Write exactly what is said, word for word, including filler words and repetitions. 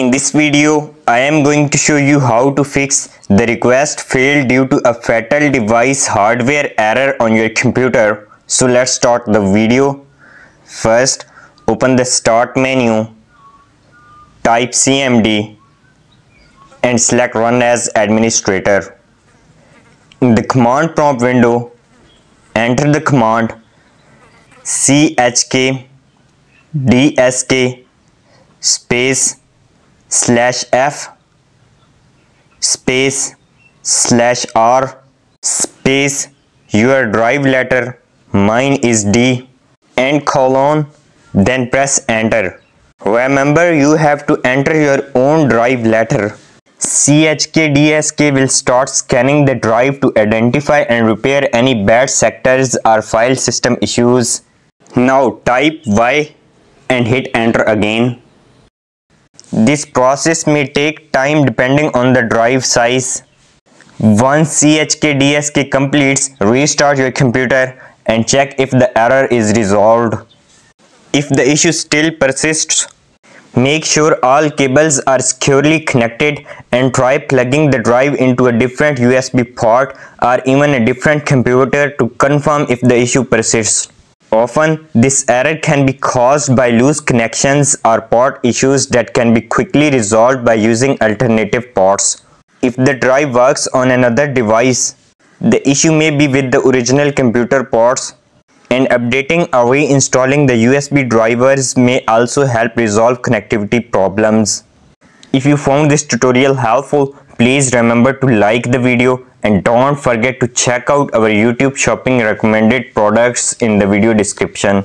In this video, I am going to show you how to fix the request failed due to a fatal device hardware error on your computer. So let's start the video. First, open the start menu, type C M D and select run as administrator. In the command prompt window, enter the command C H K D S K space slash F space slash R space your drive letter, mine is D, and colon, then press enter. Remember, you have to enter your own drive letter. C H K D S K will start scanning the drive to identify and repair any bad sectors or file system issues. Now type Y and hit enter again. This process may take time depending on the drive size. Once C H K D S K completes, restart your computer and check if the error is resolved. If the issue still persists, make sure all cables are securely connected and try plugging the drive into a different U S B port or even a different computer to confirm if the issue persists. Often, this error can be caused by loose connections or port issues that can be quickly resolved by using alternative ports. If the drive works on another device, the issue may be with the original computer ports, and updating or reinstalling the U S B drivers may also help resolve connectivity problems. If you found this tutorial helpful, please remember to like the video and don't forget to check out our YouTube shopping recommended products in the video description.